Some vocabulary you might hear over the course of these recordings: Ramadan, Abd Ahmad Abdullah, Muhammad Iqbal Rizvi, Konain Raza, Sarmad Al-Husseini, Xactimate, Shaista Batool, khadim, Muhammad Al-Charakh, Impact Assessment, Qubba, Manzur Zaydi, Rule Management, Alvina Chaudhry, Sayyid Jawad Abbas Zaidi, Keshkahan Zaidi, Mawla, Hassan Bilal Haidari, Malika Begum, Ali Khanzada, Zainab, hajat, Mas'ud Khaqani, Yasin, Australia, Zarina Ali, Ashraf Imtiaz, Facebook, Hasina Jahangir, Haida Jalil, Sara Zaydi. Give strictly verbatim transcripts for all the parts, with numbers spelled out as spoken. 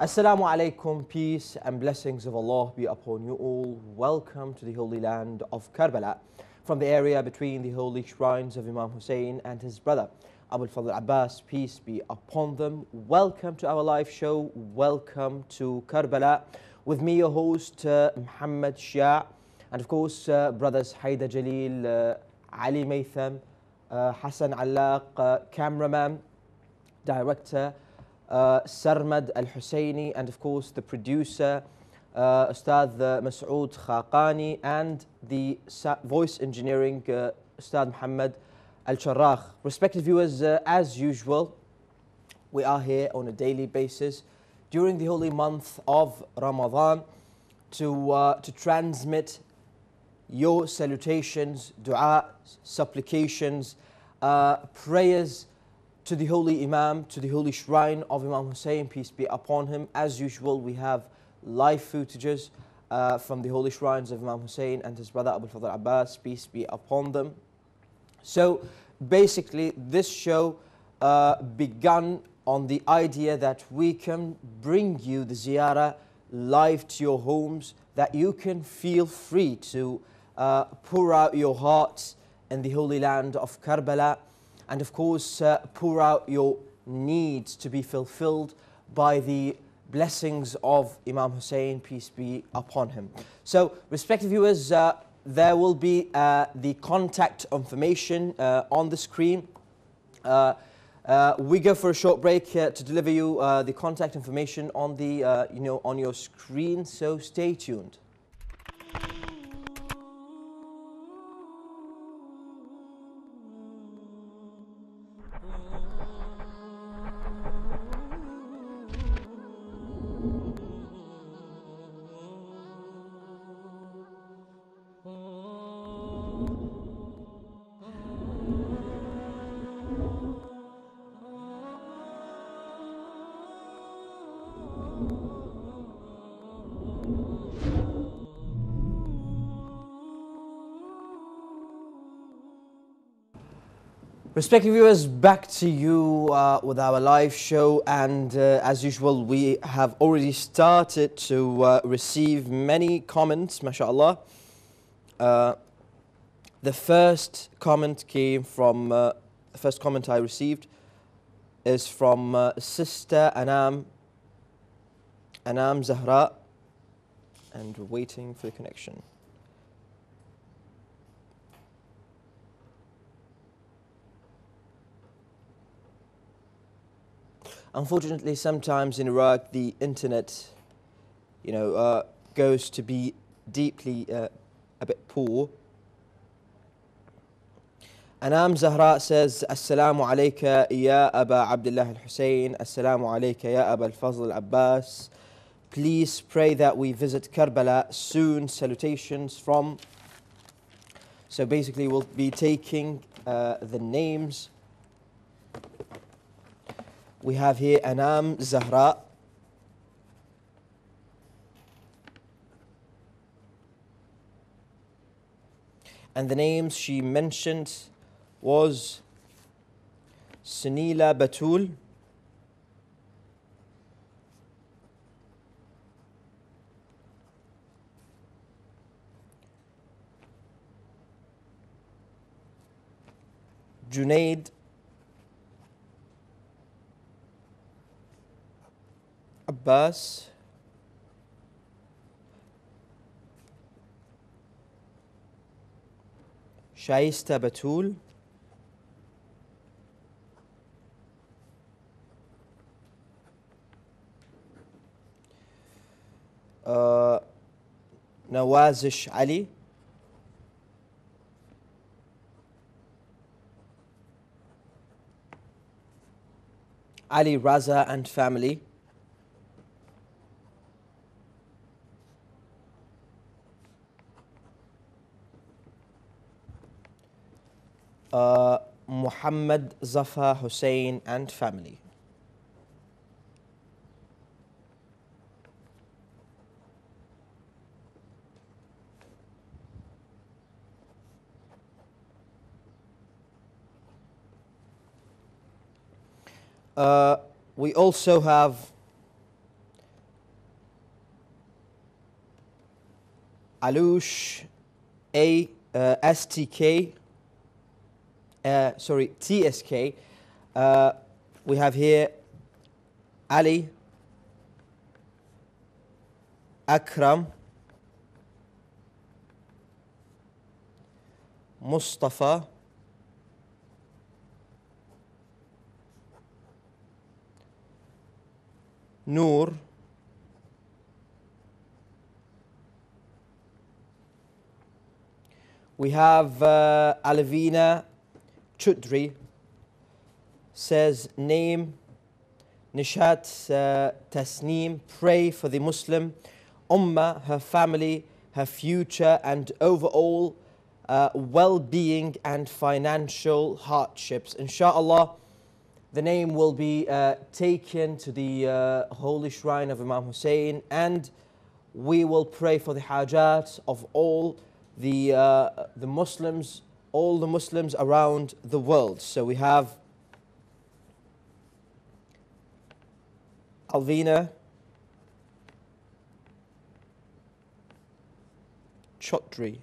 Assalamu alaikum, peace and blessings of Allah be upon you all. Welcome to the holy land of Karbala, from the area between the holy shrines of Imam Hussein and his brother Abul Fadl Abbas, peace be upon them. Welcome to our live show, welcome to Karbala, with me your host uh, Muhammad Shia, and of course uh, brothers Haida Jalil, uh, Ali Maytham, uh, Hassan Allaq, uh, cameraman, director, Uh, Sarmad Al-Husseini, and of course the producer uh, Ustad uh, Mas'ud Khaqani, and the sa voice engineering uh, Ustad Muhammad Al-Charakh. Respected viewers, uh, as usual, we are here on a daily basis during the holy month of Ramadan to, uh, to transmit your salutations, dua, supplications, uh, prayers to the holy Imam, to the holy shrine of Imam Hussein, peace be upon him. As usual, we have live footages uh, from the holy shrines of Imam Hussein and his brother Abul Fadl Abbas, peace be upon them. So basically, this show uh, began on the idea that we can bring you the ziyarah live to your homes, that you can feel free to uh, pour out your hearts in the holy land of Karbala, and of course uh, pour out your needs to be fulfilled by the blessings of Imam Hussein, peace be upon him. So, respected viewers, uh, there will be uh, the contact information uh, on the screen. Uh, uh, we go for a short break uh, to deliver you uh, the contact information on the uh, you know on your screen. So stay tuned. Respected viewers, back to you uh, with our live show, and uh, as usual we have already started to uh, receive many comments, mashaAllah. Uh, the first comment came from, uh, the first comment I received is from uh, Sister Anam, Anam Zahra, and we're waiting for the connection. Unfortunately, sometimes in Iraq, the internet, you know, uh, goes to be deeply uh, a bit poor. Anam Zahra says, Assalamu alayka ya Aba Abdullah al-Hussein, Assalamu alayka ya Aba al-Fazl al-Abbas. Please pray that we visit Karbala soon. Salutations from... So basically, we'll be taking uh, the names. We have here Anam Zahra, and the names she mentioned was Sunila Batool, Junaid Abbas, Shaista Batool, uh, Nawazish Ali, Ali Raza and family, Uh, Muhammad Zafar Hussein and family. Uh, we also have Alush, A, uh, S T K, uh, sorry, T S K. Uh, we have here Ali, Akram, Mustafa, Noor, we have uh, Alvina Chaudhry says name Nishat uh, Tasneem, pray for the Muslim Ummah, her family, her future and overall uh, well-being and financial hardships. Insha'Allah, the name will be uh, taken to the uh, holy shrine of Imam Hussein, and we will pray for the hajat of all the, uh, the Muslims, all the Muslims around the world. So we have Alvina Chaudhry,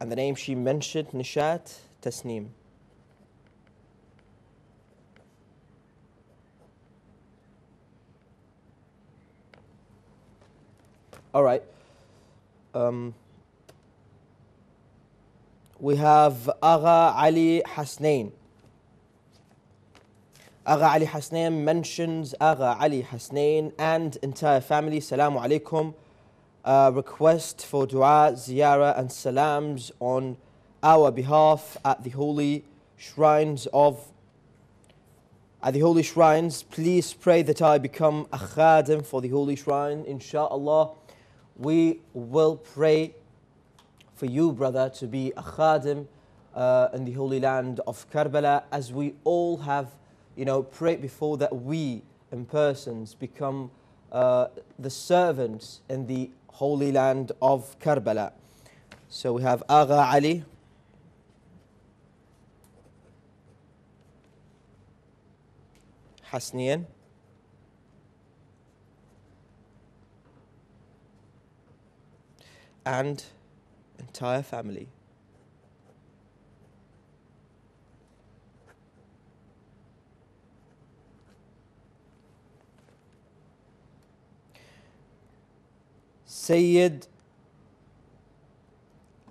and the name she mentioned, Nishat Tasneem. All right. Um, we have Agha Ali Hasnain. Agha Ali Hasnain mentions Agha Ali Hasnain and entire family. Salamu alaikum. Uh, request for dua, ziyarah and salams on our behalf at the holy shrines of at the holy shrines. Please pray that I become a khadim for the holy shrine. Insha'Allah, we will pray for you, brother, to be a khadim uh, in the holy land of Karbala, as we all have, you know, prayed before that we in persons become uh, the servants in the holy land of Karbala. So we have Agha Ali, Hasnian, and entire family. Sayyid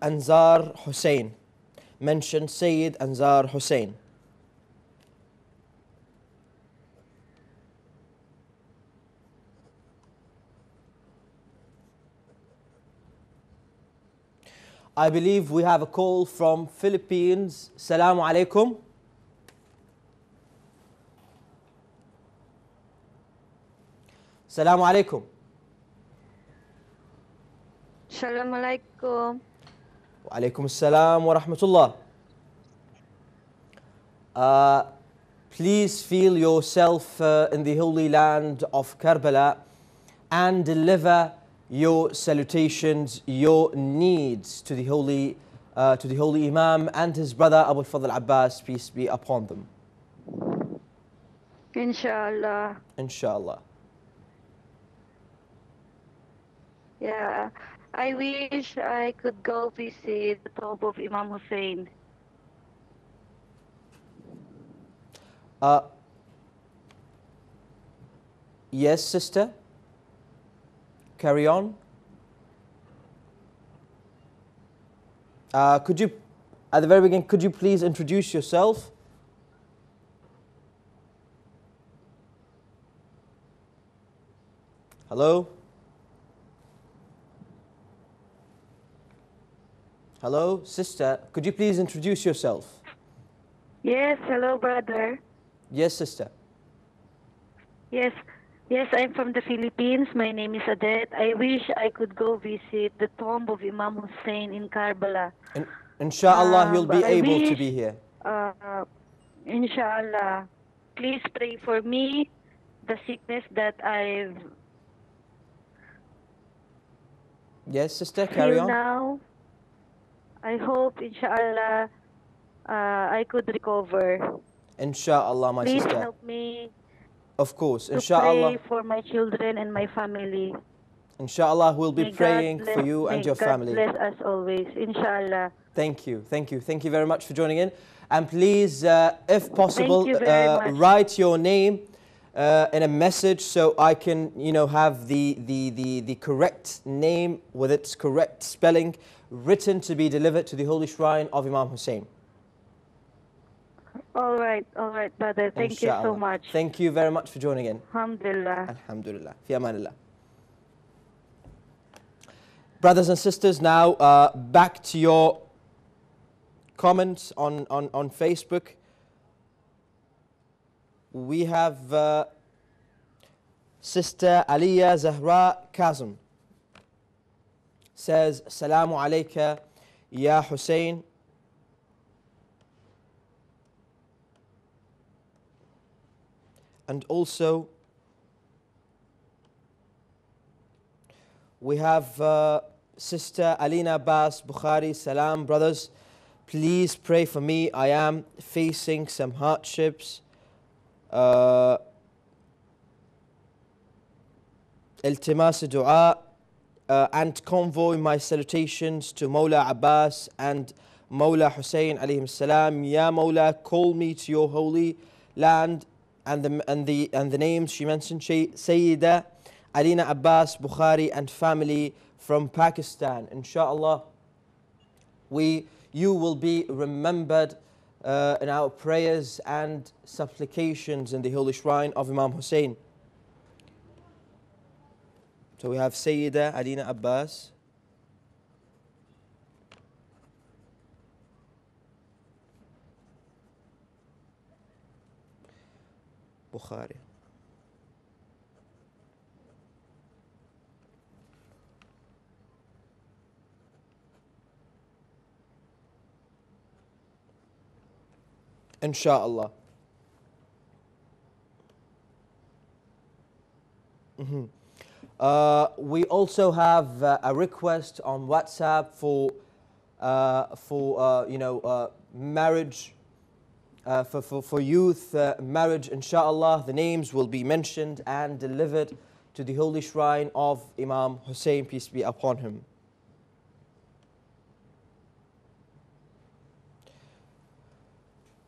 Anzar Hussein. Mention Sayyid Anzar Hussein. I believe we have a call from Philippines. Salamu alaikum. Salamu alaikum. Assalamu alaikum. Wa alaikum assalam wa rahmatullah. Uh, please feel yourself uh, in the holy land of Karbala and deliver your salutations, your needs to the holy, uh, to the holy Imam and his brother Abu Fadl Abbas, peace be upon them. Inshallah. Inshallah. Yeah, I wish I could go visit the tomb of Imam Hussein. Uh, yes, sister. Carry on. Uh, could you, at the very beginning, could you please introduce yourself? Hello? Hello, sister. Could you please introduce yourself? Yes, hello, brother. Yes, sister. Yes. Yes, I'm from the Philippines. My name is Adet. I wish I could go visit the tomb of Imam Hussein in Karbala. In, inshallah, uh, you'll be I able wish, to be here. Uh, inshallah. Please pray for me, the sickness that I've... Yes, sister, carry on. Now, I hope, inshallah, uh, I could recover. Insha'Allah, my Please sister. Please help me. Of course, Insha'Allah. Pray for my children and my family. Insha'Allah, we'll be may praying bless, for you and your God family. Bless us always. Insha'Allah. Thank you. Thank you. Thank you very much for joining in. And please, uh, if possible, uh, write your name uh, in a message so I can, you know, have the, the, the, the correct name with its correct spelling written to be delivered to the Holy Shrine of Imam Hussein. All right, all right, brother. Thank Inshallah. you so much. Thank you very much for joining in. Alhamdulillah. Alhamdulillah. Fi amanillah. Brothers and sisters, now uh, back to your comments on, on, on Facebook. We have uh, Sister Aliya Zahra Kazim says, Salamu alayka ya Hussein. And also, we have uh, Sister Alina Abbas Bukhari. Salam, brothers. Please pray for me. I am facing some hardships. Uh, Iltimas dua uh, and convoy my salutations to Mawla Abbas and Mawla Hussein alayhim salam. Ya Mawla, call me to your holy land. And the, and the, and the names she mentioned, Sayyida Alina Abbas Bukhari and family from Pakistan. Insha'Allah, we... you will be remembered uh, in our prayers and supplications in the Holy Shrine of Imam Hussein. So we have Sayyida Alina Abbas. Bukhari. Insha'Allah. Mm-hmm. uh, we also have uh, a request on WhatsApp for, uh, for uh, you know, uh, marriage, uh, for, for, for youth uh, marriage. Insha'Allah, the names will be mentioned and delivered to the Holy Shrine of Imam Hussein, peace be upon him.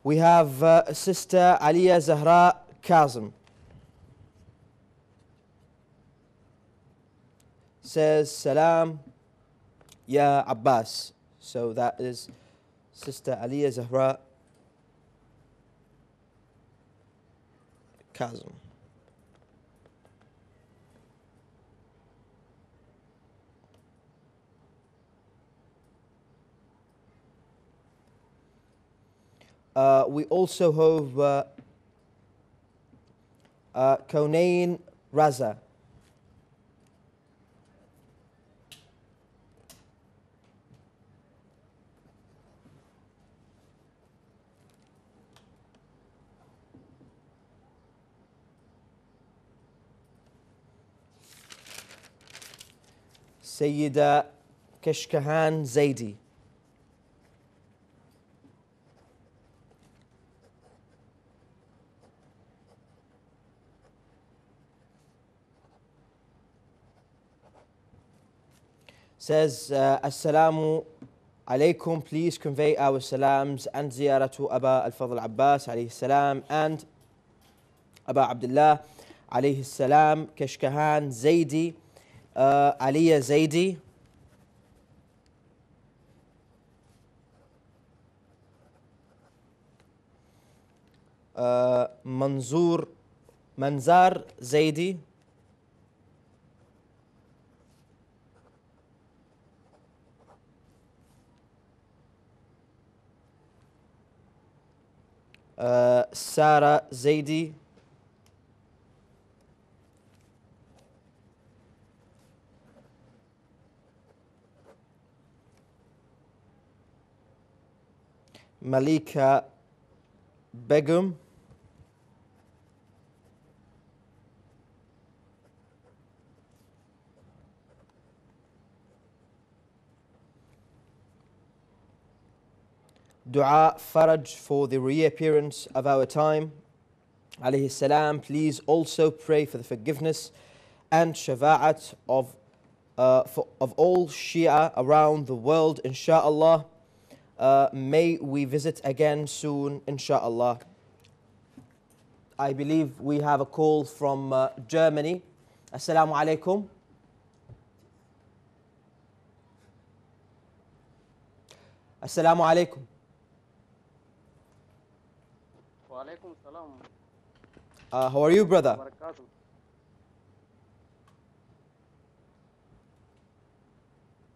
We have uh, Sister Aliya Zahra Kazim says, Salam Ya Abbas. So that is Sister Aliya Zahra Kazim. Uh, we also have uh, uh, Konain Raza. Sayyida Keshkahan Zaidi. Says, uh, Assalamu alaikum. Please convey our salams and ziyarah to Aba Al-Fadl Abbas alayhi salam and Aba Abdullah alayhi salam, Keshkahan Zaidi, uh, Aliya Zaydi. Uh, Manzur, Manzar Zaydi. Uh, Sara Zaydi, Malika Begum, dua faraj for the reappearance of our time, alayhi salam. Please also pray for the forgiveness and shafa'at of, uh, for, of all Shia around the world, inshaAllah. Uh, may we visit again soon, inshaAllah. I believe we have a call from uh, Germany. Assalamu alaikum. Assalamu alaikum. Wa alaikum salam. Uh, how are you, brother?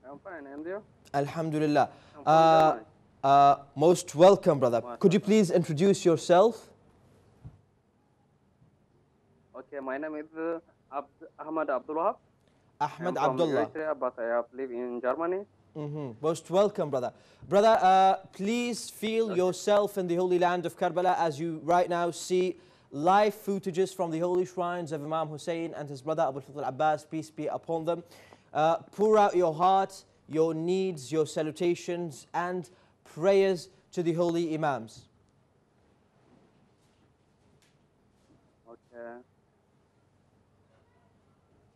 I'm fine, and you? Alhamdulillah. Uh, uh, most welcome, brother. Could you please introduce yourself? Okay, my name is uh, Abd Ahmad Abdullah. Ahmad Abdullah. But I live in Germany. Mm-hmm. Most welcome, brother. Brother, uh, please feel okay. yourself in the holy land of Karbala as you right now see live footages from the holy shrines of Imam Hussein and his brother Abu Fath al-Abbas, peace be upon them. Uh, pour out your heart, your needs, your salutations and prayers to the holy Imams. Okay.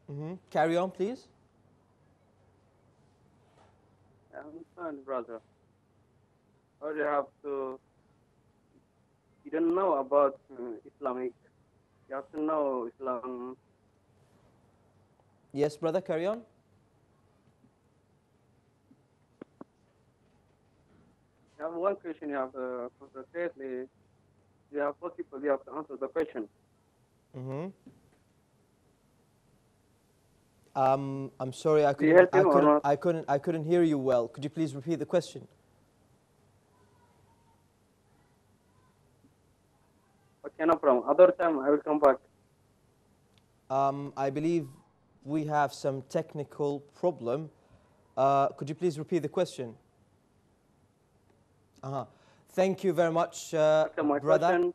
Mm-hmm. Carry on, please. I'm fine, brother. Or you have to. You don't know about uh, Islamic. You have to know Islam. Yes, brother. Carry on. You have one question. You have to uh, You have four people. You have to answer the question. Mm-hmm. Um, I'm sorry, I couldn't I couldn't, I couldn't. I couldn't hear you well. Could you please repeat the question? Okay, no problem. Other time, I will come back. Um, I believe we have some technical problem. Uh, could you please repeat the question? Uh-huh. Thank you very much, uh, okay, my brother. Question.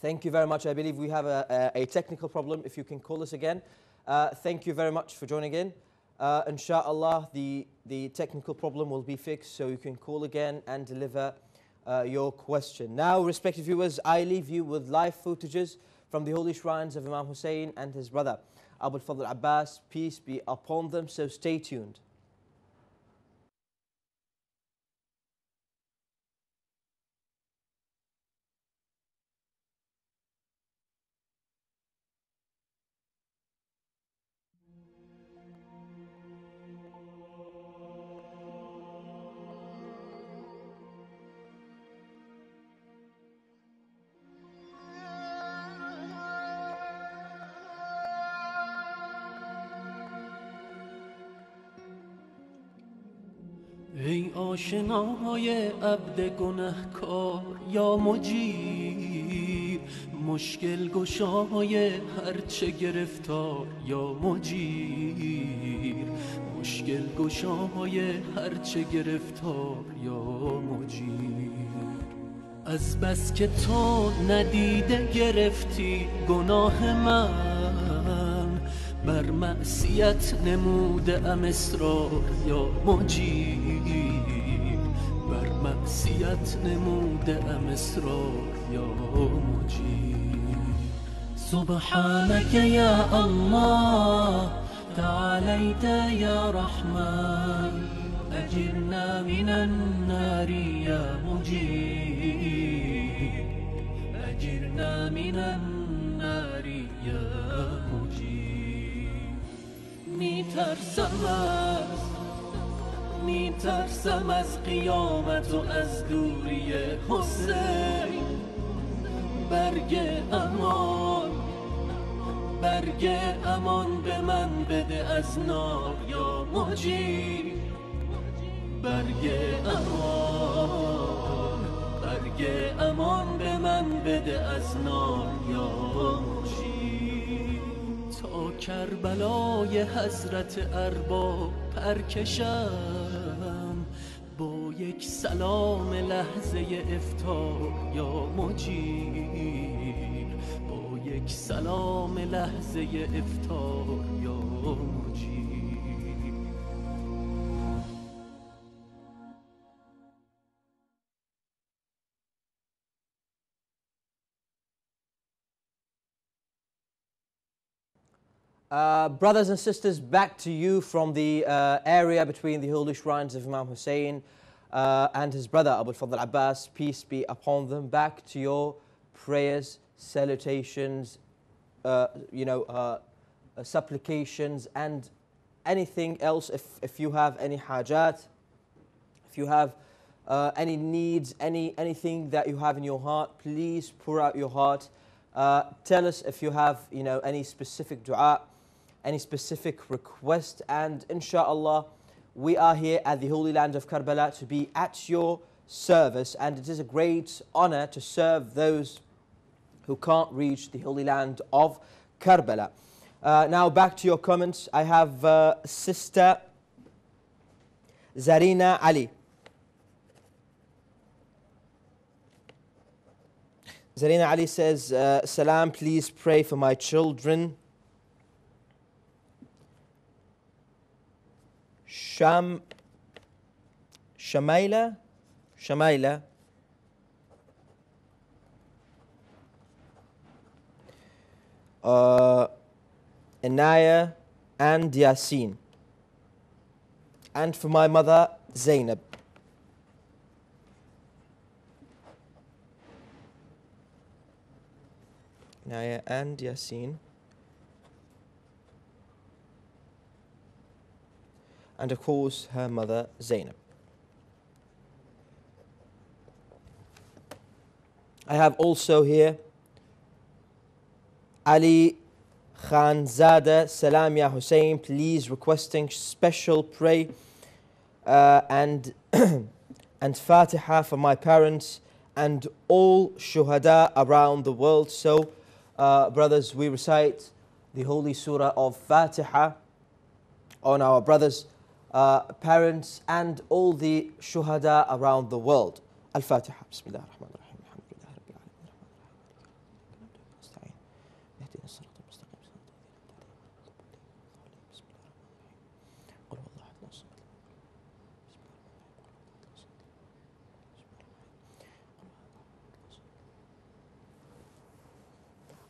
Thank you very much. I believe we have a, a, a technical problem. If you can call us again. Uh, thank you very much for joining in. Uh, Insha'Allah, the, the technical problem will be fixed so you can call again and deliver uh, your question. Now, respected viewers, I leave you with live footages from the holy shrines of Imam Hussein and his brother, Abu Fadl Abbas, peace be upon them, so stay tuned. آشنای عبد گنهکار یا مجیب مشکل گشای هرچه گرفتار یا مجیر مشکل گشای هرچه گرفتار یا مجیر از بس که تو ندیده گرفتی گناه من بر معصیت نموده ام اصرار یا مجیر معصیت نموده ام اصرار یا مجیب سبحانک یا الله تعالیت یا رحمان اجرنا من النار یا مجیب اجرنا من النار یا مجیب میترسم می ترسم از قیامت و از دوری حسین برگ امان برگ امان به من بده از نار یا مجیب برگ امان برگ امان به من بده از نار یا مجیب تا کربلای حضرت ارباب پرکشم با یک سلام لحظه افطار یا مجیر با یک سلام لحظه افطار یا مجیر Uh, brothers and sisters, back to you from the uh, area between the holy shrines of Imam Hussein uh, and his brother Abu Fadl Abbas, peace be upon them. Back to your prayers, salutations, uh, you know, uh, uh, supplications and anything else. If, if you have any hajat, if you have uh, any needs, any anything that you have in your heart, please pour out your heart. Uh, tell us if you have, you know, any specific dua, any specific request, and inshallah we are here at the holy land of Karbala to be at your service, and it is a great honor to serve those who can't reach the holy land of Karbala. Uh, now back to your comments. I have uh, Sister Zarina Ali. Zarina Ali says, uh, Salam, please pray for my children Sham, Shamaila, Shamaila, uh, Inaya and Yasin, and for my mother Zainab. Inaya and Yasin. And of course, her mother, Zainab. I have also here Ali Khanzada, Salam Ya Hussein, please requesting special pray uh, and, and Fatiha for my parents and all Shuhada around the world. So, uh, brothers, we recite the Holy Surah of Fatiha on our brothers, Uh, parents and all the shuhada around the world. Al-Fatiha. Bismillah ar-Rahman ar-Rahim. Alhamdulillah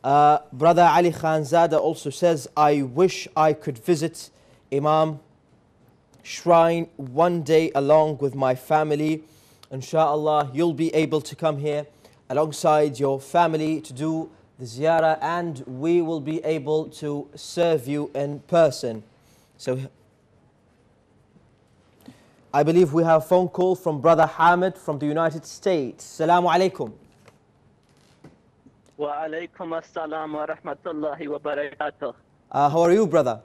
Rabbil Alamin. Brother Ali Khanzada also says, I wish I could visit Imam Shrine one day along with my family. Inshallah, you'll be able to come here alongside your family to do the ziyarah, and we will be able to serve you in person. So I believe we have a phone call from Brother Hamid from the United States. Assalamu alaikum. Wa alaikum assalam wa rahmatullahi wa barakatuh. Uh, how are you, brother?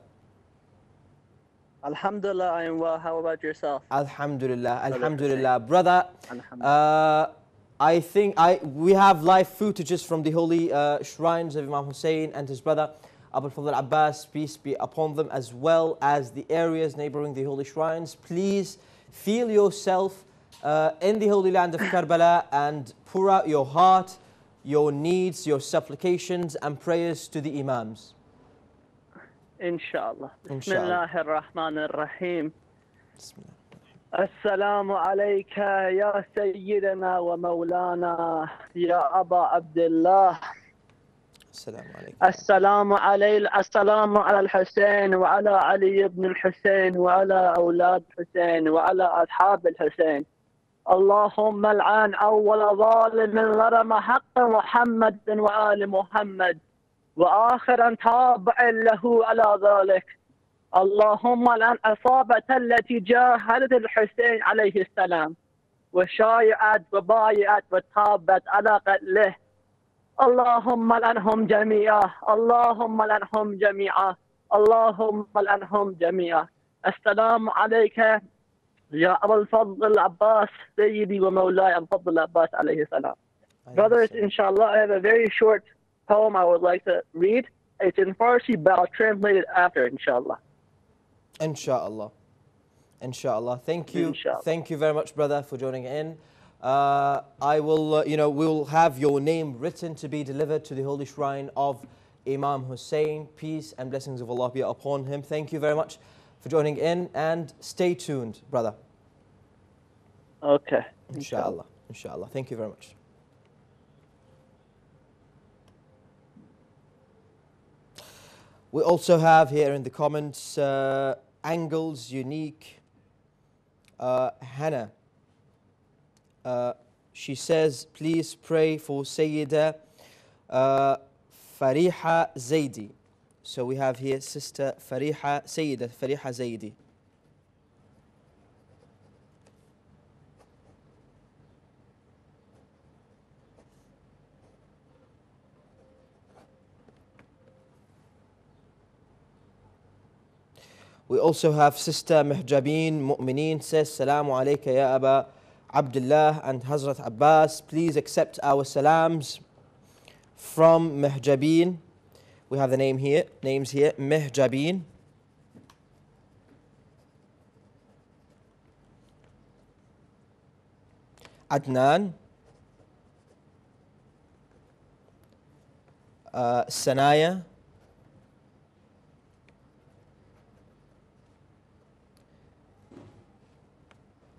Alhamdulillah, I am well. How about yourself? Alhamdulillah, Alhamdulillah. Brother, Alhamdulillah. Uh, I think I, we have live footages from the holy uh, shrines of Imam Hussein and his brother Abul Fadl Abbas, peace be upon them, as well as the areas neighboring the holy shrines. Please feel yourself uh, in the holy land of Karbala and pour out your heart, your needs, your supplications and prayers to the Imams. Inshallah. Bismillah ar-Rahman ar-Rahim. Assalamu alayka ya Sayyidina wa Mawlana ya Aba Abdullah. Assalamu alaykum. Assalamu alayl, assalamu ala al-Hussein wa ala Ali ibn al-Hussein wa ala awlad Hussein wa ala ashab al-Hussein. Allahumma al-an awwala zalimin larama haqqa Muhammadin wa ali Muhammad. وآخرا تابع له على ذلك اللهم الآن أصابة التي جاهدت الحسين عليه السلام وشايعت وبايعت وتابت على قتله اللهم الآن هم جميعا اللهم الآن هم جميعا اللهم الآن هم جميعا السلام عليك يا أبا الفضل العباس سيدي ومولاي أبا الفضل العباس عليه السلام. Brothers, inshallah, I have a very short poem I would like to read. It's in Farsi, but I'll translate it after, inshallah. Inshallah. Inshallah. Thank you. Inshallah. Thank you very much, brother, for joining in. Uh, I will, uh, you know, we will have your name written to be delivered to the holy shrine of Imam Hussein. Peace and blessings of Allah be upon him. Thank you very much for joining in, and stay tuned, brother. Okay. Inshallah. Inshallah. Thank you very much. We also have here in the comments, uh, Angles Unique. Uh, Hannah, uh, she says, please pray for Sayyida uh, Fariha Zaidi. So we have here Sister Fariha, Sayyida Fariha Zaidi. We also have Sister Mehjabeen Mu'minin says, Salamu alayka ya Aba Abdullah and Hazrat Abbas. Please accept our salams from Mehjabeen. We have the name here, names here, Mehjabeen. Adnan. Uh, Sanaya.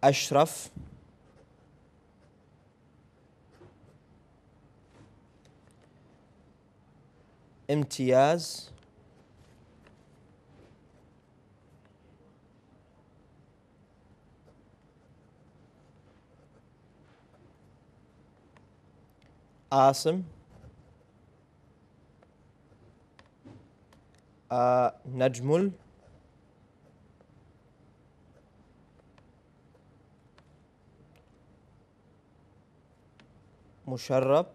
Ashraf, Imtiaz, Asim, uh, Najmul, Musharrab,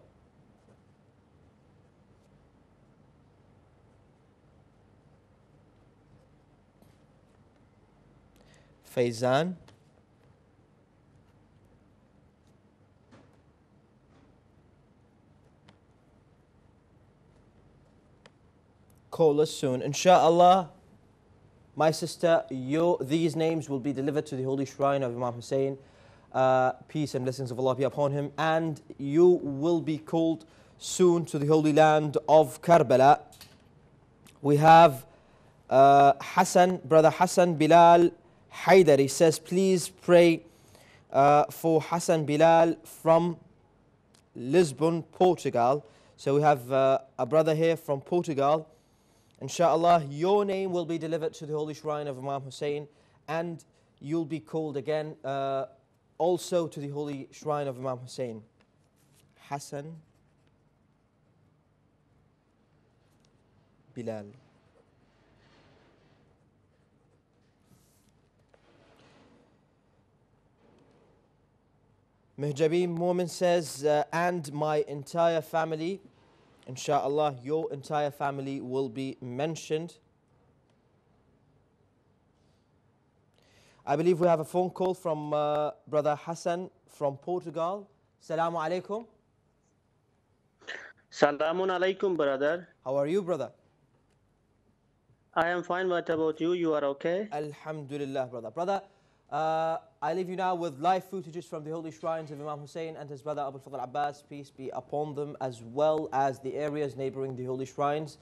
Faizan, call us soon. Insha'Allah, my sister, your, these names will be delivered to the Holy Shrine of Imam Hussein. Uh, peace and blessings of Allah be upon him, and you will be called soon to the holy land of Karbala. We have uh, Hassan, brother Hassan Bilal Haidari says, please pray uh, for Hassan Bilal from Lisbon, Portugal. So we have uh, a brother here from Portugal. Insha'Allah, your name will be delivered to the holy shrine of Imam Hussein, and you'll be called again uh, also to the holy shrine of Imam Hussein. Hassan Bilal. Mehjabeen Mormon says, uh, and my entire family. Insha'Allah, your entire family will be mentioned. I believe we have a phone call from uh, Brother Hassan from Portugal. Salamu alaikum. Salamun alaikum, brother. How are you, brother? I am fine. What about you? You are okay? Alhamdulillah, brother. Brother, uh, I leave you now with live footages from the holy shrines of Imam Hussein and his brother Abu Fadl Abbas, peace be upon them, as well as the areas neighboring the holy shrines.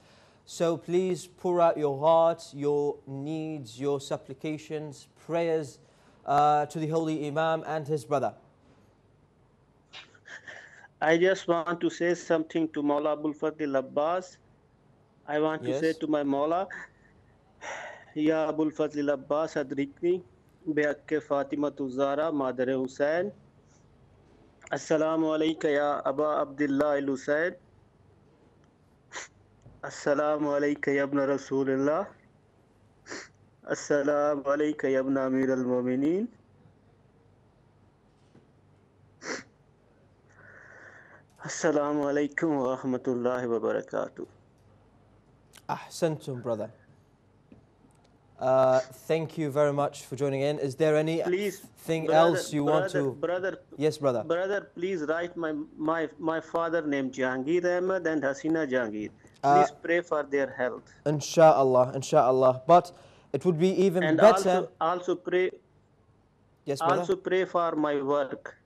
So please pour out your hearts, your needs, your supplications, prayers uh, to the Holy Imam and his brother. I just want to say something to Mawla Abul Fadl Abbas. I want yes. to say to my Mawla, Ya Abul Fadl Abbas Adrikni, Beakke Fatima Tuzara, Madre Hussein. Assalamu alayka Ya Aba Abdullah al Hussein. Assalamu alayka ya abna Rasulullah. Assalamu alayka ya abna Amir al-Mu'minin. Assalamu alaykum wa rahmatullahi wa barakatuh. Ahsantum, brother. Uh, thank you very much for joining in. Is there anything please, else brother, you brother, want to... Brother, yes, brother. Brother, please write my, my, my father named Jahangir Ahmed and Hasina Jahangir. Please pray for their health. Insha'Allah, Insha'Allah. But it would be even and better. Also, also pray. Yes, brother. Also pray for my work.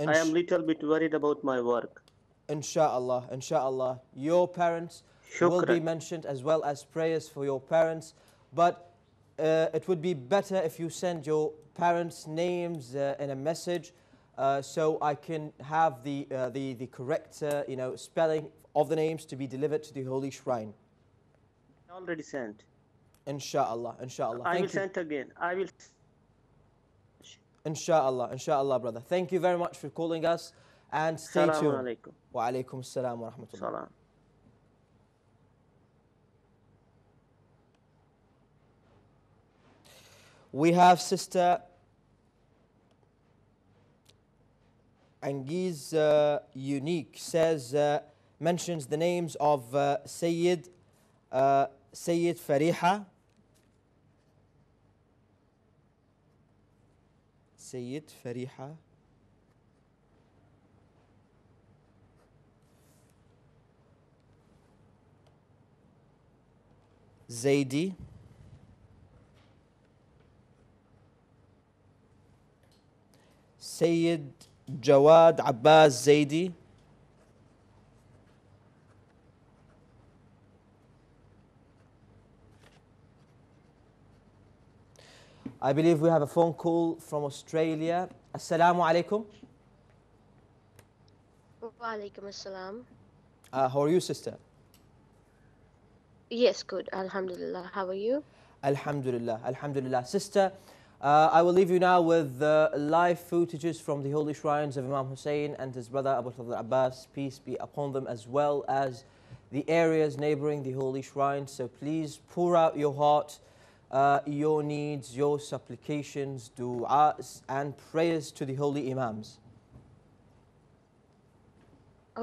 Insh I am little bit worried about my work. Insha'Allah, Insha'Allah. Your parents Shukran. will be mentioned, as well as prayers for your parents. But uh, it would be better if you send your parents' names uh, in a message, uh, so I can have the uh, the the correct uh, you know spelling of the names to be delivered to the holy shrine. Already sent. Inshallah, inshallah. I will send again. I will. Inshallah, inshallah, brother. Thank you very much for calling us and stay tuned. Alaikum. Wa alaikum assalam wa rahmatullah. Salam. We have Sister Angiz uh, Unique says, uh, mentions the names of uh, Sayyid, uh, Sayyid Fariha, Sayyid Fariha, Zaidi, Sayyid Jawad Abbas Zaidi, I believe we have a phone call from Australia. Assalamu alaikum. Wa alaikum assalam. Uh, how are you, sister? Yes, good. Alhamdulillah. How are you? Alhamdulillah. Alhamdulillah. Sister, uh, I will leave you now with uh, live footages from the holy shrines of Imam Hussein and his brother Abu Fadl Abbas, peace be upon them, as well as the areas neighboring the holy shrines. So please pour out your heart, Uh, your needs, your supplications, du'as, and prayers to the holy imams.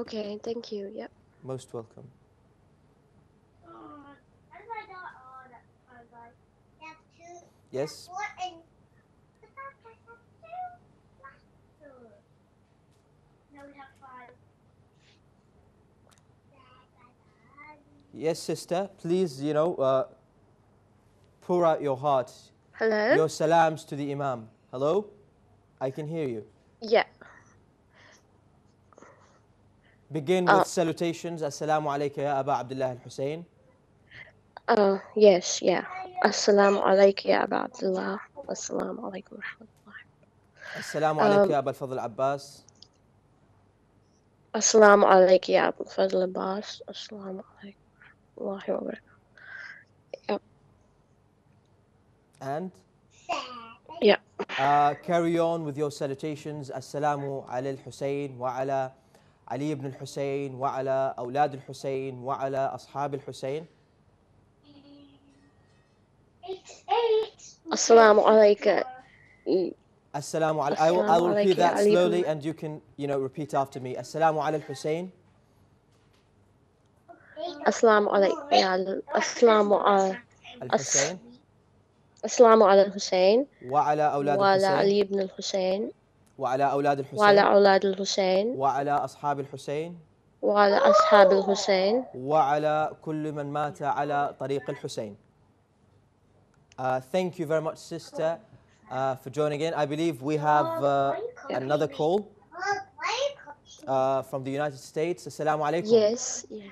Okay, thank you. Yep. Most welcome. Yes. Yes, sister. Please, you know. Uh, Pour out your heart. Hello. Your salams to the Imam. Hello? I can hear you. Yeah. Begin uh, with salutations. Assalamu alayka ya Aba Abdullah al-Hussein. Uh, yes, yeah. Assalamu alayka ya Aba Abdullah. Assalamu alaykum wa rahmatullah. Assalamu alayka ya Aba Fadl Abbas. Assalamu alayka ya Aba Fadl Abbas. Assalamu alaykum wa rahmatullah wa barakatuh. And yeah, uh, carry on with your salutations. Assalamu ala al-Hussein wa ala Ali ibn al-Hussein wa ala awlad al-Hussein wa ala ashab al-Hussein. Assalamu alayka. Assalamu ala. I will, I will repeat that slowly, and you can, you know, repeat after me. Assalamu ala al-Hussein. Assalamu alayka. Assalamu ala al-Hussein. Assalamu ala al-Hussein wa ala awlad al-Hussein wa ala Ali ibn al-Hussein wa ala awlad al-Hussein wa ala awlad al-Hussein wa ala ashab al-Hussein wa ala ashab al-Hussein wa ala kulli man mata ala tariq al-Hussein. Thank you very much, sister, uh, for joining in. I believe we have uh, another call uh, from the United States. Assalamu alaikum. Yes. Yeah.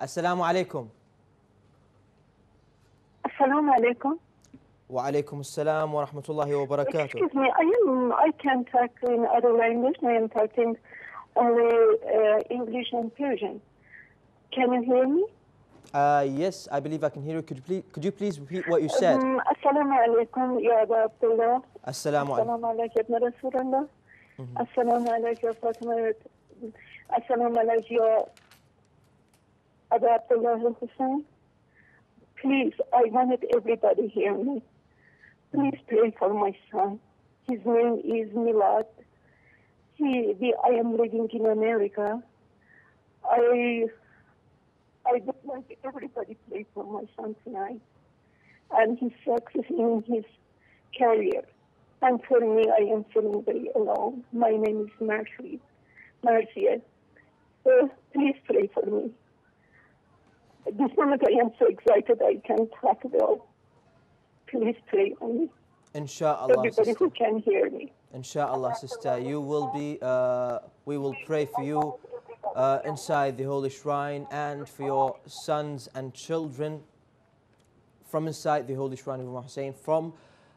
Assalamu alaikum. Assalamu alaikum. Wa alaikum assalam wa rahmatullahi wa barakatuh. Excuse me, I am, I can talk in other language. I am talking only uh, English and Persian. Can you hear me? Uh, yes, I believe I can hear you. Could you please, could you please repeat what you said? Um, assalamu alaikum, ya Aba Abdullah. Assalamu alaikum. Assalamu alaikum. Assalamu alaikum, Fatima. Assalamu alaikum. About the Abdullah Hussein. Please, I wanted everybody to hear me. Please pray for my son. His name is Milad. He, the, I am living in America. I, I would like everybody to pray for my son tonight and his success in his career. And for me, I am feeling very alone. My name is Marcy. Marcia. So please pray for me. At this moment, I am so excited I can't talk at all. Please pray on me. Inshallah, everybody sister. Who can hear me. Inshallah, sister, you will be. Uh, we will pray for you uh, inside the holy shrine and for your sons and children from inside the holy shrine of Imam Hussein, from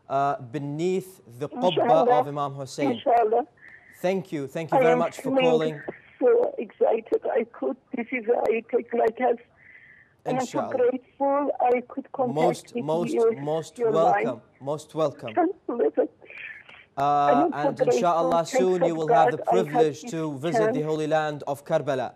uh, beneath the Qubba of Imam Hussein. Inshallah. Thank you, thank you very much for calling. so excited. I could, this is a take like us. And I'm so grateful I could contact most, with most, you. Most, your welcome. Line. Most welcome. Uh, and so inshallah, soon Thanks you will God, have the privilege have to visit chance. the Holy Land of Karbala.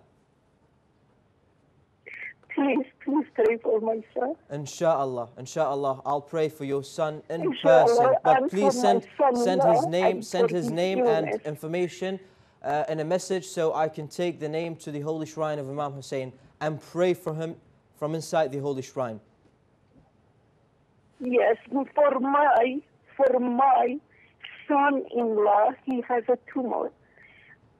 Please, please pray for my son. Inshallah, inshallah, I'll pray for your son in inshallah, person. But I'm please send send his name, send his name and information uh, in a message so I can take the name to the Holy Shrine of Imam Hussein and pray for him from inside the Holy Shrine. Yes, for my, for my son-in-law, he has a tumor.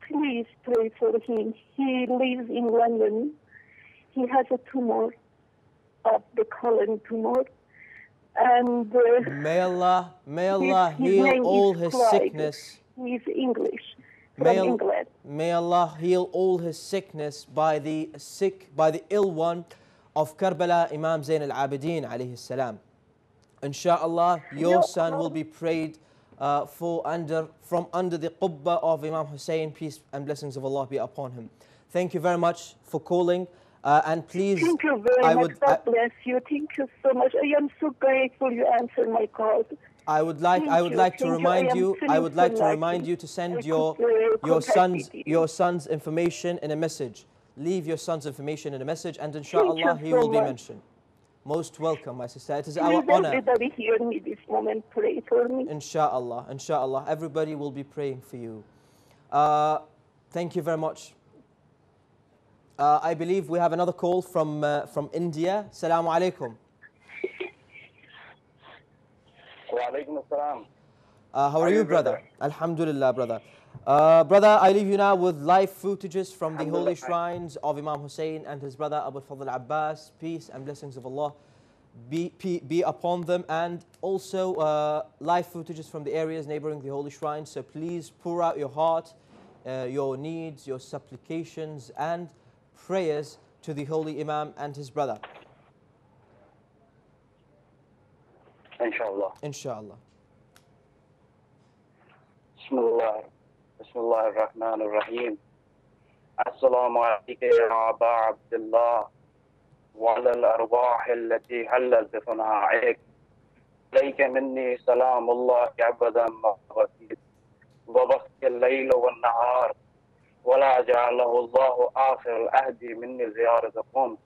Please pray for him. He lives in London. He has a tumor of the colon tumor. And uh, may Allah, may Allah his, his heal all his Clyde. sickness. He's English. May, from England. May Allah heal all his sickness by the sick, by the ill one of Karbala, Imam Zain al-Abidin alayhi salam. Inshallah, your no, son no. will be prayed Uh, for under from under the qubba of Imam Hussein, peace and blessings of Allah be upon him. Thank you very much for calling, uh, and please. Thank you very I much. Would, God bless you. Thank you so much. I am so grateful you answered my call. I would like Thank I would you. like to Thank remind you. I, I would like to remind you to send your your son's your son's information in a message. Leave your son's information in a message, and inshallah he so will much. be mentioned. Most welcome, my sister. It is our Please honor. Everybody hear me this moment. Pray for me. Inshallah, inshallah. Everybody will be praying for you. Uh, thank you very much. Uh, I believe we have another call from uh, from India. Assalamu alaikum. Wa alaikum assalam. Uh, how are you, brother? Alhamdulillah, brother. Uh, brother, I leave you now with live footages from the holy shrines of Imam Hussein and his brother Abu Fadl Abbas. Peace and blessings of Allah be, be, be upon them, and also uh, live footages from the areas neighboring the holy shrine. So please pour out your heart, uh, your needs, your supplications and prayers to the holy Imam and his brother. Inshallah. Inshallah. Bismillah. بسم الله الرحمن الرحيم السلام عليك يا أبا عبد الله وعلى الأرواح التي حلت بصناعك عليك مني سلام الله أبدا ما قصيت وبسط الليل والنهار ولا جعله الله آخر العهد مني زيارتكم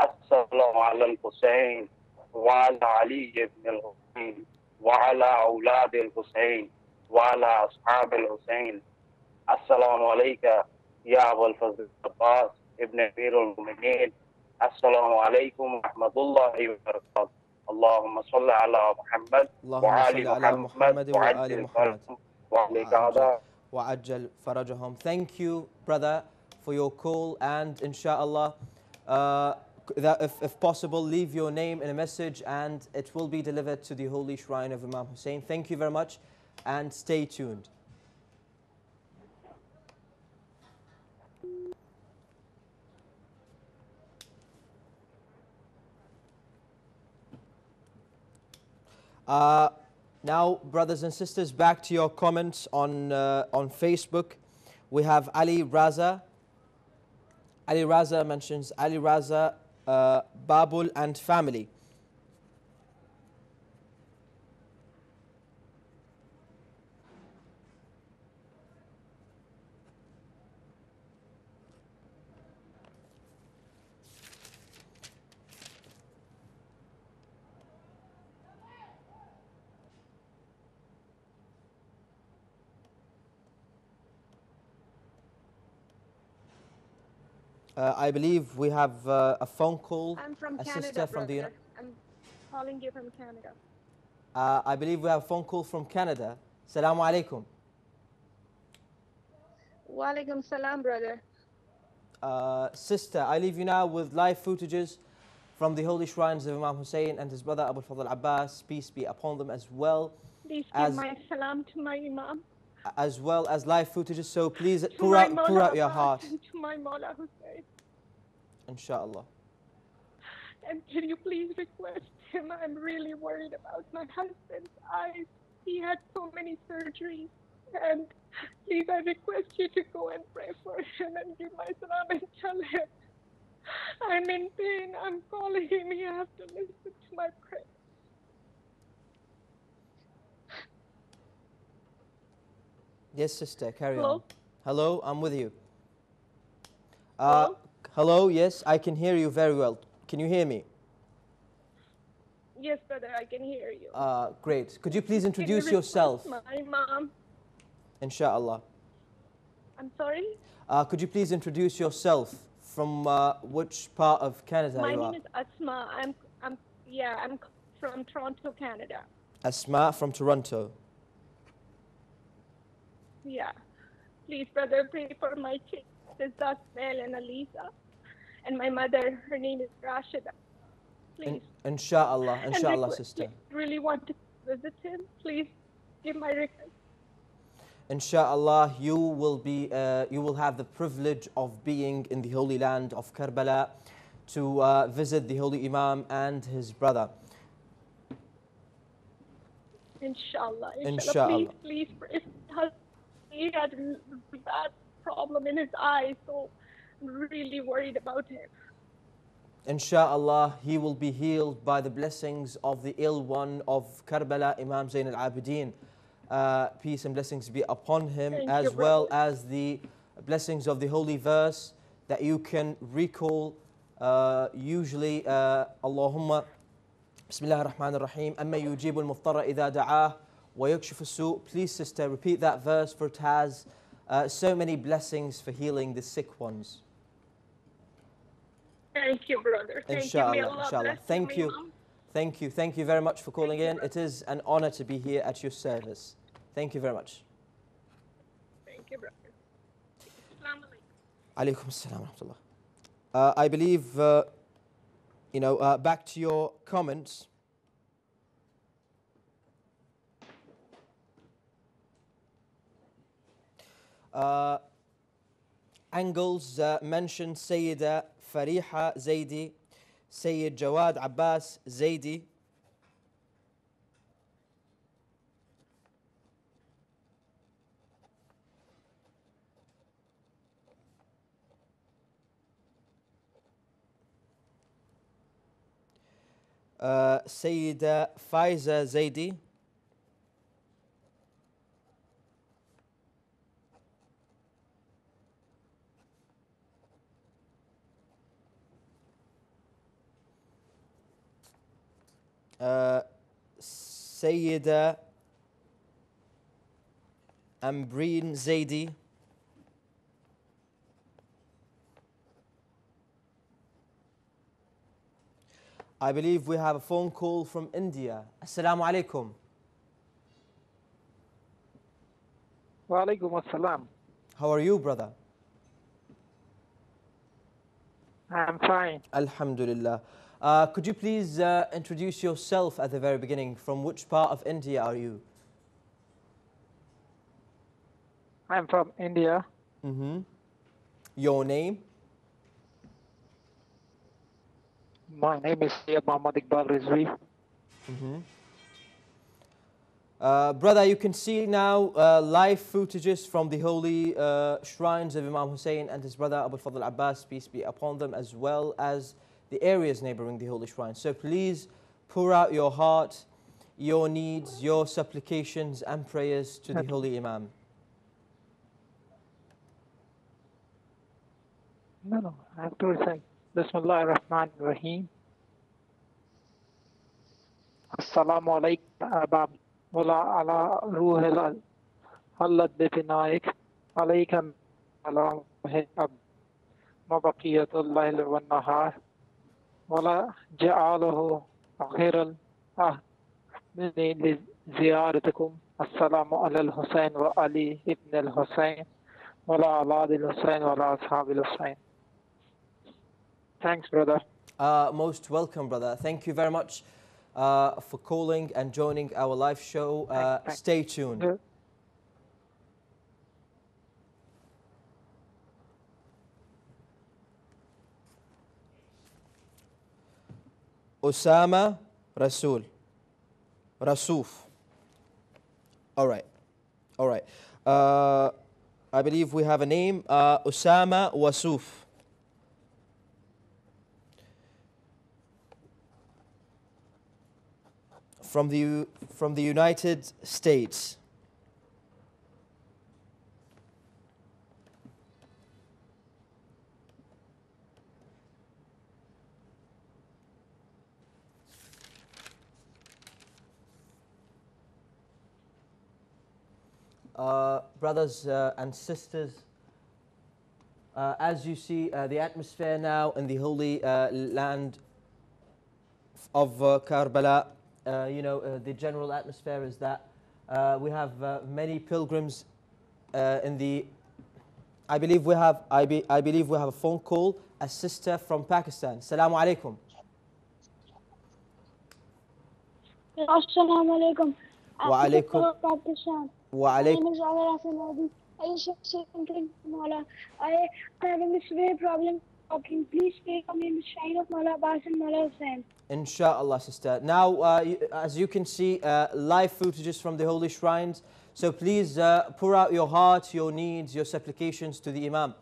السلام على الحسين وعلى علي بن الحسين وعلى أولاد الحسين وعلى أصحاب الحسين السلام عليك يا أبو الفضل عباس ابن أمير المؤمنين السلام عليكم ورحمة الله وبركاته اللهم صل على محمد وعلى آل محمد وعلى محمد وعجل فرجهم. Thank you, brother, for your call, and inshallah, uh, if, if possible, leave your name in a message and it will be delivered to the holy shrine of Imam Hussein. Thank you very much and stay tuned. Uh, now, brothers and sisters, back to your comments on uh, on Facebook. We have Ali Raza. Ali Raza mentions Ali Raza, uh, Babul and family. Uh, I believe we have uh, a phone call. I'm from a Canada, sister from brother. the. I'm calling you from Canada. Uh, I believe we have a phone call from Canada. Assalamu alaikum. Wa alaikum salam, brother. Uh, sister, I leave you now with live footages from the holy shrines of Imam Hussein and his brother Abu Fadl Abbas. Peace be upon them, as well. Please as, give my salam to my Imam. As well as live footages. So please pour out, pour out your heart. To my Mawla Hussein. Inshallah. And can you please request him? I'm really worried about my husband's eyes. He had so many surgeries. And please, I request you to go and pray for him and give my salam and tell him I'm in pain. I'm calling him. He has to listen to my prayer. Yes, sister, carry hello? on. Hello, I'm with you. Uh, hello? hello, yes, I can hear you very well. Can you hear me? Yes, brother, I can hear you. Uh, great. Could you please introduce can you yourself? My mom. Inshallah. I'm sorry? Uh, could you please introduce yourself? From uh, which part of Canada My you are? My name is Asma. I'm, I'm, yeah, I'm from Toronto, Canada. Asma from Toronto. Yeah. Please, brother, pray for my kids, Zasmel and Alisa. And my mother, her name is Rashida. Please. In, inshallah, inshallah, and sister. I really want to visit him. Please give my request. Inshallah, you will be, uh, you will have the privilege of being in the holy land of Karbala to uh, visit the holy Imam and his brother. Inshallah, inshallah. inshallah. Please, please, please. He had a bad problem in his eye, so I'm really worried about him. Insha'Allah, he will be healed by the blessings of the ill one of Karbala, Imam Zain al-Abidin. Uh, peace and blessings be upon him, Thank as you, well brother. as the blessings of the holy verse that you can recall. Uh, usually, uh, Allahumma, Bismillah ar-Rahman ar-Rahim, Amma yujibul muftara idha da'ah, wa yakshifu su'. Please, sister, repeat that verse, for it has uh, so many blessings for healing the sick ones. Thank you, brother. Thank inshallah, you. Inshallah. Thank you. Mom. Thank you. Thank you very much for calling Thank in. You, it is an honor to be here at your service. Thank you very much. Thank you, brother. Alaykum as-salam wa rahmatullah. Uh, I believe, uh, you know, uh, back to your comments. Uh, angles uh, mentioned Sayyida Fariha Zaidi, Sayyid Jawad Abbas Zaidi. Uh, Sayyida Faiza Zaidi. Uh, Sayyida Ambreen Zaidi, I believe we have a phone call from India. Assalamu alaikum. Wa alaikum assalam. How are you, brother? I'm fine. Alhamdulillah. Uh, could you please uh, introduce yourself at the very beginning? From which part of India are you? I'm from India. Mm-hmm. Your name? My name is Muhammad Iqbal Rizvi. Mm-hmm. uh, Brother, you can see now uh, live footages from the holy uh, shrines of Imam Hussein and his brother Abu Fadl Abbas, peace be upon them, as well as the areas neighboring the holy shrine. So please pour out your heart, your needs, your supplications and prayers to the holy Imam. No, no, I have to recite Bismillah ar-Rahman ar-Rahim. Assalamu alaikum abab wala ala ruhil Allah bifinaik alaikum ala ab mabaqiyatullahi wa nahar ولا جعله غير من زيارتكم السلام على الحسين وعلي ابن الحسين ولا على الحسين ولا أصحاب الحسين. Thanks, brother. Uh, most welcome, brother. Thank you very much uh, for calling and joining our live show. Uh, thanks, stay thanks. tuned. Yeah. Osama Rasul Rasuf. All right, all right. Uh, I believe we have a name, uh, Usama Wasuf. From the, from the United States. Uh, brothers uh, and sisters, uh, as you see, uh, the atmosphere now in the holy uh, land of uh, Karbala, uh, you know, uh, the general atmosphere is that uh, we have uh, many pilgrims uh, in the. I believe we have. I, be, I believe we have a phone call. A sister from Pakistan. Assalamu alaikum. Assalamu alaikum. Wa alaikum. My name is Agha Ali Hasnain. I used to something to Mawla. I having this very problem talking. Please stay coming in the shrine of Mawla Abbas and Mawla Hussein. Inshallah, sister. Now, uh, as you can see, uh, live footages from the holy shrines. So please uh, pour out your heart, your needs, your supplications to the Imam.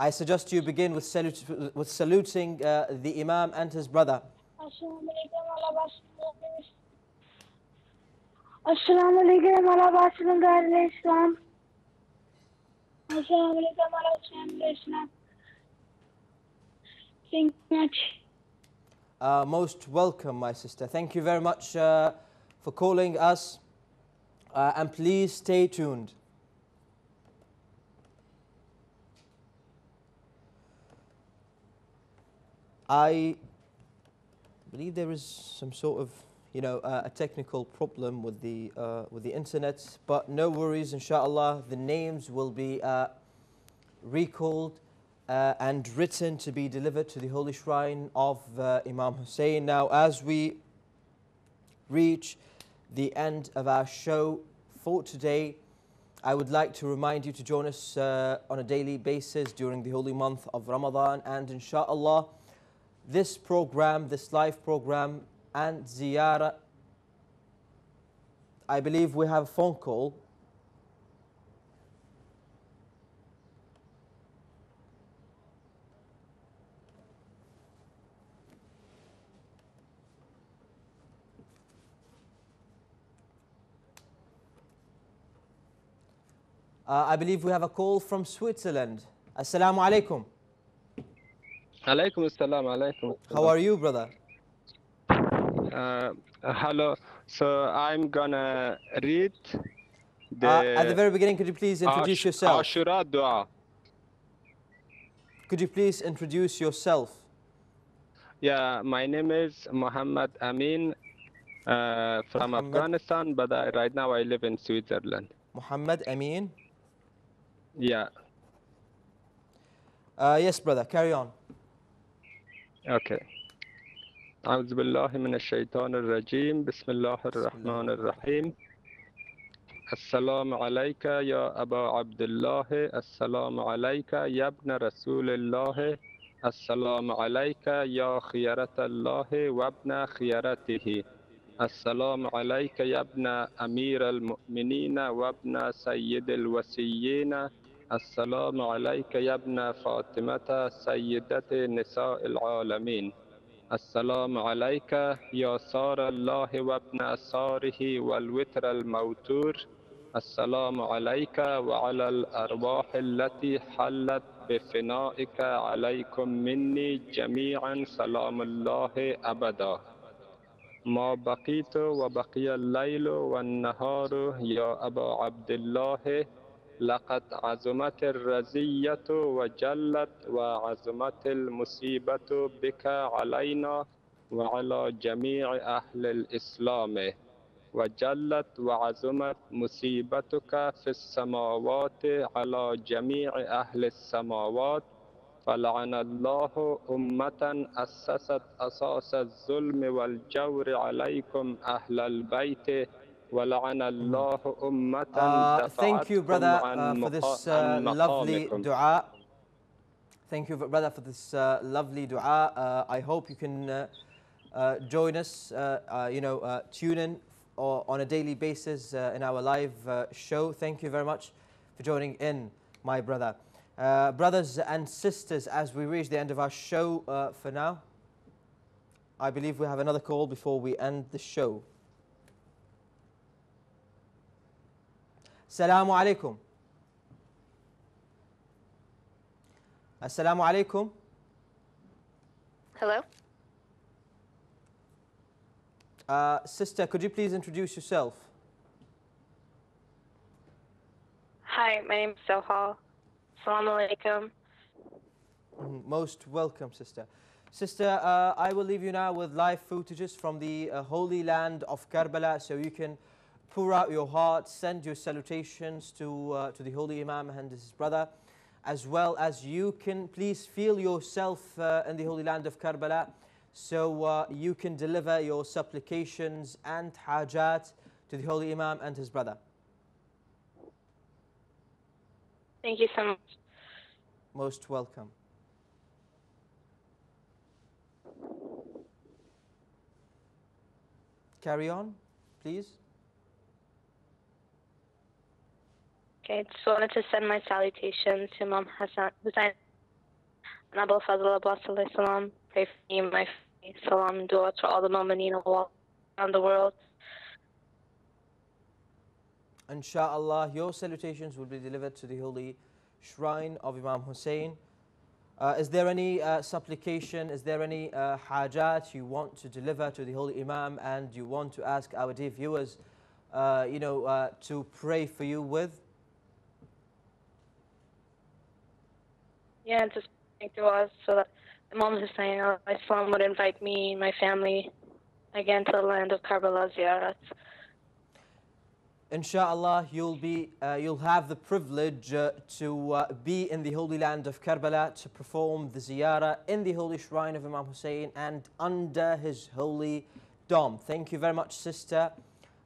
I suggest you begin with, salut with saluting uh, the Imam and his brother. Assalamu alaikum ala Basim Darul Islam. Assalamu alaikum ala Basim Islam. Thank you much. Uh, most welcome, my sister. Thank you very much uh, for calling us. Uh, and please stay tuned. I believe there is some sort of you know, uh, a technical problem with the, uh, with the internet, but no worries, inshallah, the names will be uh, recalled uh, and written to be delivered to the holy shrine of uh, Imam Hussein. Now, as we reach the end of our show for today, I would like to remind you to join us uh, on a daily basis during the holy month of Ramadan, and inshallah, this program, this live program, and ziyarah. I believe we have a phone call. Uh, I believe we have a call from Switzerland. Assalamu alaikum. Alaikum assalam, alaikum. How are you, brother? Uh, hello. So I'm gonna read the uh, at the very beginning. Could you please introduce Ash yourself? Ashura dua. Could you please introduce yourself? Yeah, my name is Muhammad Amin uh, from Muhammad. Afghanistan, but I, right now I live in Switzerland. Muhammad Amin. Yeah. Uh, yes, brother. Carry on. Okay. أعوذ بالله من الشيطان الرجيم بسم الله الرحمن الرحيم السلام عليك يا أبا عبد الله السلام عليك يا ابن رسول الله السلام عليك يا خيرة الله وابن خيرته السلام عليك يا ابن أمير المؤمنين وابن سيد الوصيين السلام عليك يا ابن فاطمة سيدة نساء العالمين السلام عليك يا سار الله وابن ساره والوتر الموتور السلام عليك وعلى الأرواح التي حلت بفنائك عليكم مني جميعا سلام الله أبدا ما بقيت وبقي الليل والنهار يا أبا عبد الله لقد عزمت الرزية وجلت وعزمت المصيبة بك علينا وعلى جميع أهل الإسلام وجلت وعزمت مصيبتك في السماوات على جميع أهل السماوات فلعن الله أمة أسست أساس الظلم والجور عليكم أهل البيت. Uh, thank you, brother, uh, for this uh, lovely dua. Thank you, brother, for this uh, lovely dua. Uh, I hope you can uh, uh, join us, uh, uh, you know, uh, tune in or on a daily basis uh, in our live uh, show. Thank you very much for joining in, my brother. Uh, brothers and sisters, as we reach the end of our show uh, for now, I believe we have another call before we end the show. Assalamu alaikum. Assalamu alaikum. Hello. Uh, sister, could you please introduce yourself? Hi, my name is Sohal. Assalamu alaikum. Most welcome, sister. Sister, uh, I will leave you now with live footages from the uh, holy land of Karbala, so you can pour out your heart, send your salutations to, uh, to the holy Imam and his brother, as well as you can please feel yourself uh, in the holy land of Karbala, so uh, you can deliver your supplications and hajat to the holy Imam and his brother. Thank you so much. Most welcome. Carry on, please. Okay, I just wanted to send my salutation to Imam Hassan Hussein and Abu Fazl Abbas alayhi salam. Pray for me and my family. Salam and dua to all the mu'mineen around the world. Insha'Allah, your salutations will be delivered to the holy shrine of Imam Hussein. Uh, is there any uh, supplication, is there any uh, hajat you want to deliver to the holy Imam and you want to ask our dear viewers, uh, you know, uh, to pray for you with? Yeah, just make du'as so that Imam Hussein Islam would invite me and my family again to the land of Karbala ziyarat. Insha'Allah, you'll be, uh, you'll have the privilege uh, to uh, be in the holy land of Karbala to perform the ziyarah in the holy shrine of Imam Hussein and under his holy dome. Thank you very much, sister,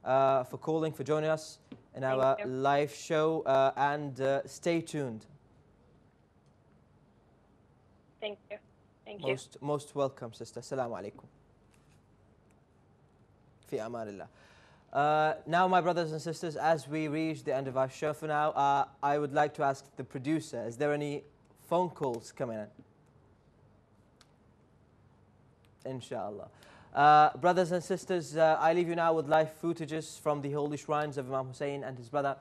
uh, for calling, for joining us in our live show, uh, and uh, stay tuned. Thank you. Thank you. Most, most welcome, sister. Assalamu alaikum. Fi amanillah. Uh, now, my brothers and sisters, as we reach the end of our show for now, uh, I would like to ask the producer, is there any phone calls coming in? Inshallah. Uh, brothers and sisters, uh, I leave you now with live footages from the holy shrines of Imam Hussein and his brother,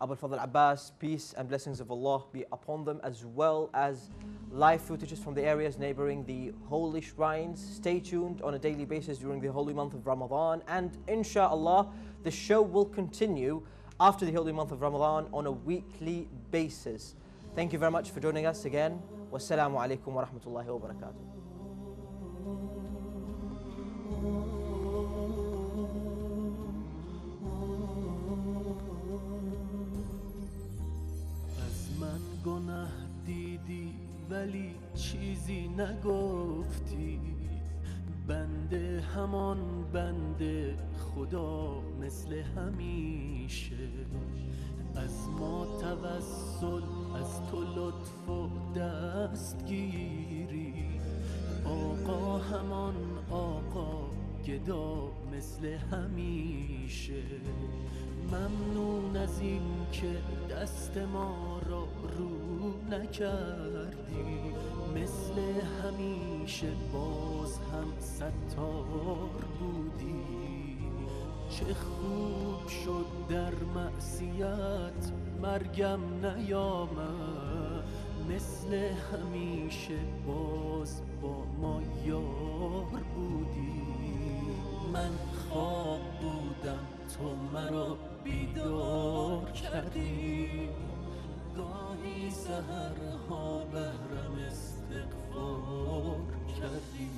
Abu Fadl Abbas. Peace and blessings of Allah be upon them, as well as live footages from the areas neighboring the holy shrines. Stay tuned on a daily basis during the holy month of Ramadan, and inshallah the show will continue after the holy month of Ramadan on a weekly basis. Thank you very much for joining us again. Wassalamu alaikum wa rahmatullahi wa barakatuh. گناه دیدی ولی چیزی نگفتی، بنده همان بنده خدا مثل همیشه، از ما توسل از تو لطف و دستگیری، آقا همان آقا گدا مثل همیشه، ممنون از این که دست ما را رو نکردی، مثل همیشه باز هم ستار بودی، چه خوب شد در معصیت مرگم نیامد، مثل همیشه باز با ما یار بودی، من خواب بودم تو مرا بیدار کردی، گاهی سحرها بهرم استغفار کردی،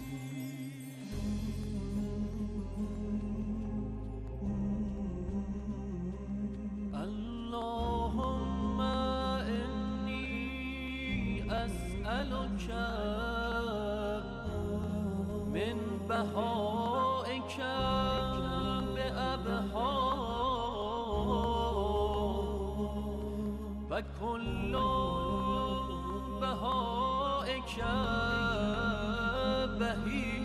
اللهم انی اسألک من بهائک بأبها وكل بهائك بهي